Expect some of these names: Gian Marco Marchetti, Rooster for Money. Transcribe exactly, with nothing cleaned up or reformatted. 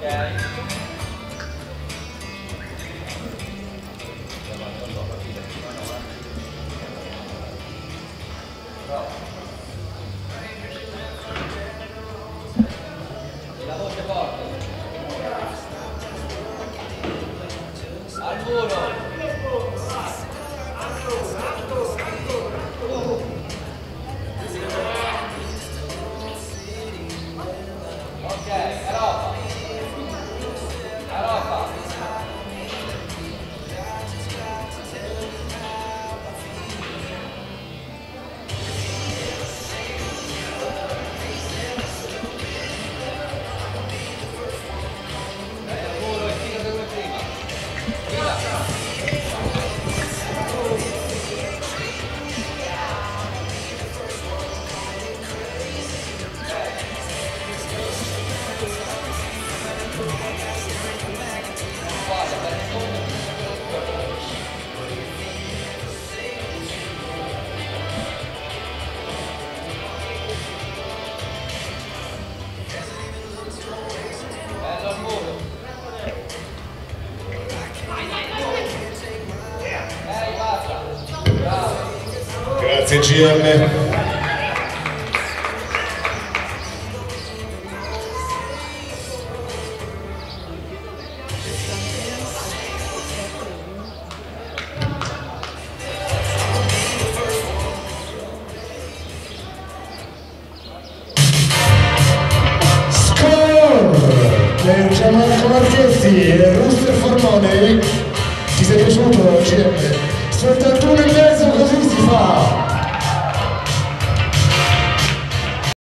E la voce forte. Al muro. Grazie G M. Score per Gian Marco Marchetti e Rooster for Money. Ti sei piaciuto G M? Soltanto un e mezzo, così si fa!